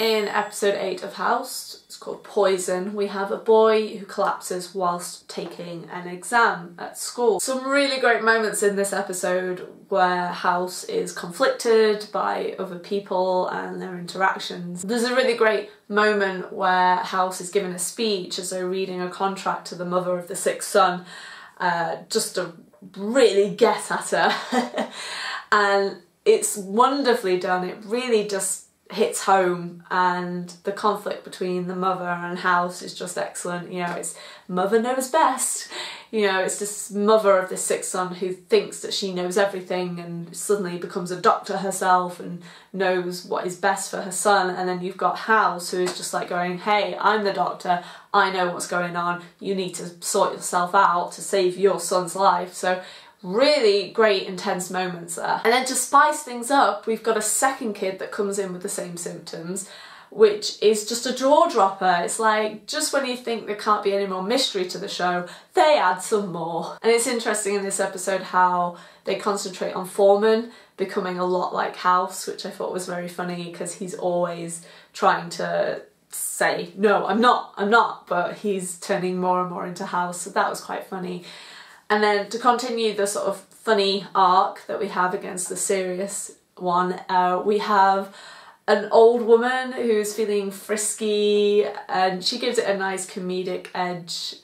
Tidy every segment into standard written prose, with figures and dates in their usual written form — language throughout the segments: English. In episode 8 of House, it's called Poison, we have a boy who collapses whilst taking an exam at school. Some really great moments in this episode where House is conflicted by other people and their interactions. There's a really great moment where House is giving a speech as though reading a contract to the mother of the sixth son, just to really get at her. And it's wonderfully done. It really just hits home, and the conflict between the mother and House is just excellent. You know, it's mother knows best. You know, it's this mother of this sixth son who thinks that she knows everything and suddenly becomes a doctor herself and knows what is best for her son. And then you've got House, who is just like going, hey, I'm the doctor, I know what's going on, you need to sort yourself out to save your son's life. So really great intense moments there. And then to spice things up, we've got a second kid that comes in with the same symptoms, which is just a jaw-dropper. It's like, just when you think there can't be any more mystery to the show, they add some more. And it's interesting in this episode how they concentrate on Foreman becoming a lot like House, which I thought was very funny because he's always trying to say, no, I'm not, but he's turning more and more into House, so that was quite funny. And then to continue the sort of funny arc that we have against the serious one, we have an old woman who's feeling frisky, and she gives it a nice comedic edge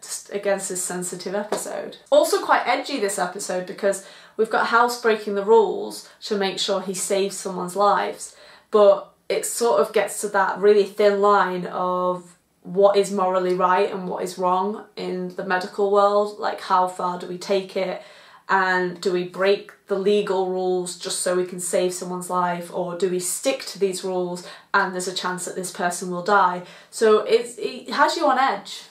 just against this sensitive episode. Also quite edgy this episode, because we've got House breaking the rules to make sure he saves someone's lives, but it sort of gets to that really thin line of what is morally right and what is wrong in the medical world. Like, how far do we take it, and do we break the legal rules just so we can save someone's life, or do we stick to these rules and there's a chance that this person will die? So it has you on edge.